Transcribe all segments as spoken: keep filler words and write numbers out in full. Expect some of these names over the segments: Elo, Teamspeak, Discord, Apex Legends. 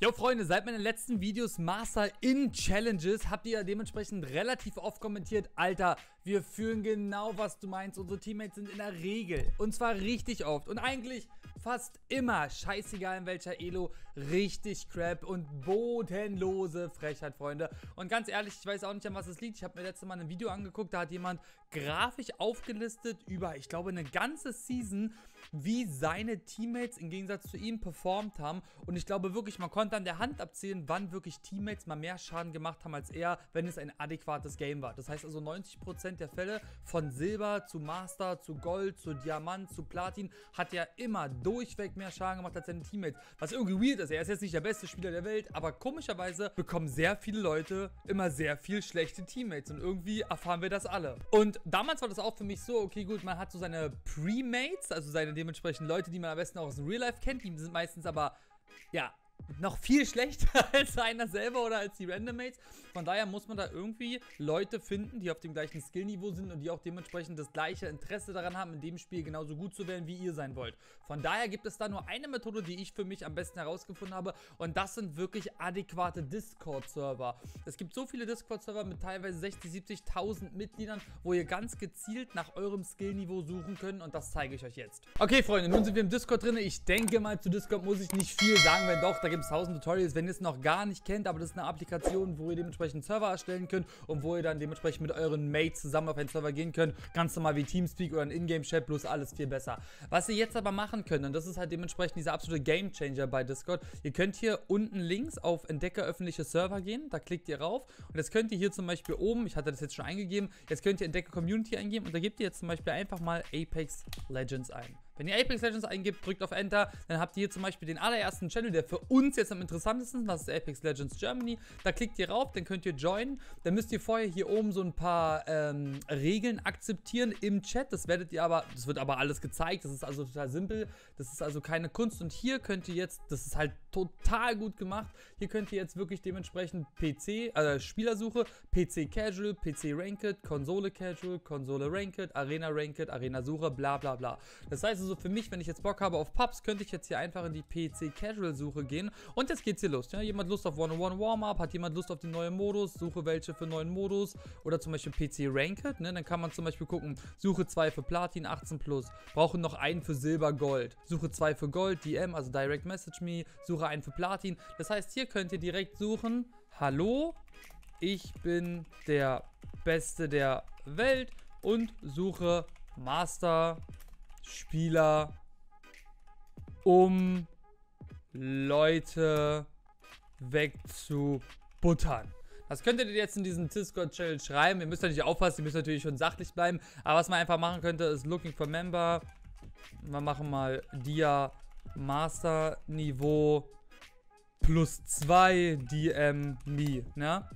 Jo Freunde, seit meinen letzten Videos Master in Challenges habt ihr dementsprechend relativ oft kommentiert: Alter, wir fühlen genau, was du meinst, unsere Teammates sind in der Regel, und zwar richtig oft und eigentlich fast immer, scheißegal in welcher Elo, richtig crap und bodenlose Frechheit, Freunde. Und ganz ehrlich, ich weiß auch nicht, an was es liegt. Ich habe mir letztes Mal ein Video angeguckt, da hat jemand grafisch aufgelistet über, ich glaube, eine ganze Season, wie seine Teammates im Gegensatz zu ihm performt haben, und ich glaube wirklich, man konnte an der Hand abzählen, wann wirklich Teammates mal mehr Schaden gemacht haben als er, wenn es ein adäquates Game war. Das heißt also, neunzig Prozent der Fälle, von Silber zu Master, zu Gold, zu Diamant, zu Platin, hat er immer durchweg mehr Schaden gemacht als seine Teammates, was irgendwie weird ist. Er ist jetzt nicht der beste Spieler der Welt, aber komischerweise bekommen sehr viele Leute immer sehr viel schlechte Teammates, und irgendwie erfahren wir das alle. Und damals war das auch für mich so, okay gut, man hat so seine Pre-Mates, also seine dementsprechend Leute, die man am besten auch aus dem Real Life kennt, die sind meistens aber, ja, noch viel schlechter als einer selber oder als die Randomates. Von daher muss man da irgendwie Leute finden, die auf dem gleichen Skillniveau sind und die auch dementsprechend das gleiche Interesse daran haben, in dem Spiel genauso gut zu werden, wie ihr sein wollt. Von daher gibt es da nur eine Methode, die ich für mich am besten herausgefunden habe, und das sind wirklich adäquate Discord-Server. Es gibt so viele Discord-Server mit teilweise sechzig, siebzigtausend Mitgliedern, wo ihr ganz gezielt nach eurem Skillniveau suchen könnt, und das zeige ich euch jetzt. Okay Freunde, nun sind wir im Discord drin. Ich denke mal, zu Discord muss ich nicht viel sagen, wenn doch, da gibt es tausend Tutorials, wenn ihr es noch gar nicht kennt, aber das ist eine Applikation, wo ihr dementsprechend Server erstellen könnt und wo ihr dann dementsprechend mit euren Mates zusammen auf einen Server gehen könnt, ganz normal wie Teamspeak oder ein Ingame-Chat, bloß alles viel besser. Was ihr jetzt aber machen könnt, und das ist halt dementsprechend dieser absolute Game-Changer bei Discord, ihr könnt hier unten links auf Entdecke öffentliche Server gehen, da klickt ihr rauf, und jetzt könnt ihr hier zum Beispiel oben, ich hatte das jetzt schon eingegeben, jetzt könnt ihr Entdecke Community eingeben, und da gebt ihr jetzt zum Beispiel einfach mal Apex Legends ein. Wenn ihr Apex Legends eingibt, drückt auf Enter, dann habt ihr hier zum Beispiel den allerersten Channel, der für uns jetzt am interessantesten ist, das ist Apex Legends Germany. Da klickt ihr rauf, dann könnt ihr joinen, dann müsst ihr vorher hier oben so ein paar ähm, Regeln akzeptieren im Chat, das werdet ihr aber, das wird aber alles gezeigt, das ist also total simpel, das ist also keine Kunst, und hier könnt ihr jetzt, das ist halt total gut gemacht, hier könnt ihr jetzt wirklich dementsprechend P C, also Spielersuche, P C Casual, P C Ranked, Konsole Casual, Konsole Ranked, Arena Ranked, Arena Suche, bla bla bla. Das heißt, also für mich, wenn ich jetzt Bock habe auf Pubs, könnte ich jetzt hier einfach in die P C Casual Suche gehen, und jetzt geht's hier los. Ja, jemand Lust auf one on one Warm-Up, hat jemand Lust auf den neuen Modus, suche welche für neuen Modus, oder zum Beispiel P C Ranked, ne? Dann kann man zum Beispiel gucken, suche zwei für Platin, achtzehn plus, brauchen noch einen für Silber, Gold, suche zwei für Gold, D M, also Direct Message Me, suche einen für Platin. Das heißt, hier könnt ihr direkt suchen, hallo, ich bin der Beste der Welt und suche Master Spieler, um Leute wegzubuttern. Das könntet ihr jetzt in diesem Discord-Channel schreiben. Ihr müsst ja nicht aufpassen, ihr müsst natürlich schon sachlich bleiben. Aber was man einfach machen könnte, ist Looking for Member. Wir machen mal Dia Master Niveau plus zwei D M Me, ne?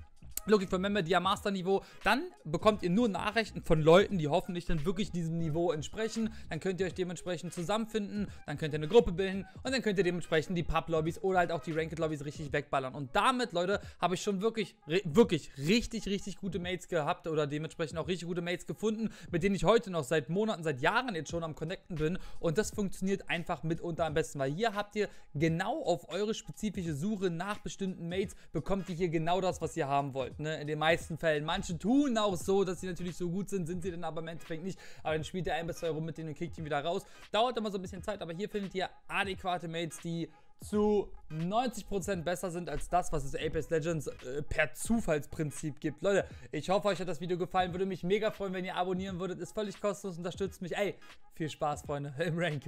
Looking for Member, Dia Master Niveau, dann bekommt ihr nur Nachrichten von Leuten, die hoffentlich dann wirklich diesem Niveau entsprechen. Dann könnt ihr euch dementsprechend zusammenfinden, dann könnt ihr eine Gruppe bilden, und dann könnt ihr dementsprechend die Pub-Lobbys oder halt auch die Ranked-Lobbys richtig wegballern. Und damit, Leute, habe ich schon wirklich, wirklich, richtig, richtig gute Mates gehabt oder dementsprechend auch richtig gute Mates gefunden, mit denen ich heute noch seit Monaten, seit Jahren jetzt schon am Connecten bin. Und das funktioniert einfach mitunter am besten, weil hier habt ihr genau auf eure spezifische Suche nach bestimmten Mates, bekommt ihr hier genau das, was ihr haben wollt. In den meisten Fällen. Manche tun auch so, dass sie natürlich so gut sind, sind sie dann aber im Endeffekt nicht. Aber dann spielt ihr ein bis zwei rum mit denen und kriegt ihn wieder raus. Dauert immer so ein bisschen Zeit, aber hier findet ihr adäquate Mates, die zu neunzig Prozent besser sind als das, was es Apex Legends äh, per Zufallsprinzip gibt. Leute, ich hoffe, euch hat das Video gefallen. Würde mich mega freuen, wenn ihr abonnieren würdet. Ist völlig kostenlos, unterstützt mich. Ey, viel Spaß, Freunde, im Ranking.